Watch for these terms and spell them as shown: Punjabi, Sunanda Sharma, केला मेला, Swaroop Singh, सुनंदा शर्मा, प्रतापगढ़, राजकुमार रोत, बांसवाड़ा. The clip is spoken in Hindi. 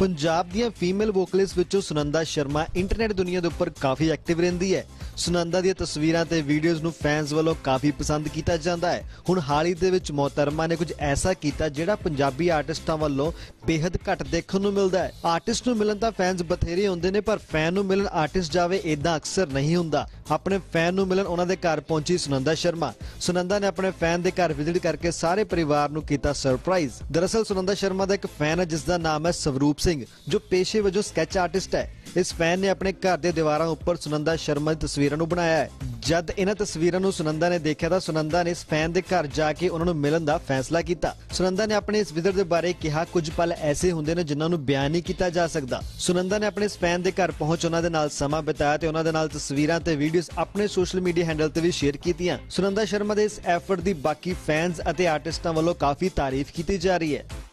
पंजाब दी फीमेल वोकलिस्ट विचों सुनंदा शर्मा इंटरनेट दुनिया के उपर काफ़ी एक्टिव रहिंदी है। सुनंदा दी तस्वीरां ते वीडियोज़ नूं फैंस वालों काफ़ी पसंद किया जाता है। हुण हाल ही दे विच मोहतरमा ने कुछ ऐसा किया जिहड़ा पंजाबी आर्टिस्टां वालों बेहद घट देखण नूं मिलदा है। आर्टिस्ट नूं मिलन तां फैंस बथेरे हुंदे ने, पर फैन नूं मिलन आर्टिस्ट जावे इदां अक्सर नहीं हुंदा। अपने फैन नूं मिलन उन्हां दे घर पहुंची सुनंदा शर्मा। सुनंदा ने अपने फैन दे घर विजिट करके सारे परिवार नूं कीता सरप्राइज़। दरअसल सुनंदा शर्मा दा एक फैन है जिस दा नाम है स्वरूप सिंह, जो पेशे वजों स्केच आर्टिस्ट है। इस फैन ने अपने घर दे दीवारां उपर सुनंदा शर्मा दी तस्वीरां नूं बनाया है। जद इन्हां तस्वीरां नूं सुनंदा ने देखिया तां सुनंदा ने इस फैन दे घर जाके उन्हां नूं मिलण दा फैसला कीता। सुनंदा ने अपने इस विजिट दे बारे कहा, कुछ पल ऐसे हुंदे ने जिन्हां नूं बयान नहीं कीता जा सकदा। सुनंदा ने अपने इस फैन दे घर पहुंच उन्हां दे नाल समां बिताया ते उन्हां दे नाल तस्वीरां ते वीडियोस अपने सोशल मीडिया हैंडल ते भी शेयर कीतियां। सुनंदा शर्मा दे इस एफर्ट दी बाकी फैनस अते आर्टिस्टां वालों काफ़ी तारीफ की जा रही है।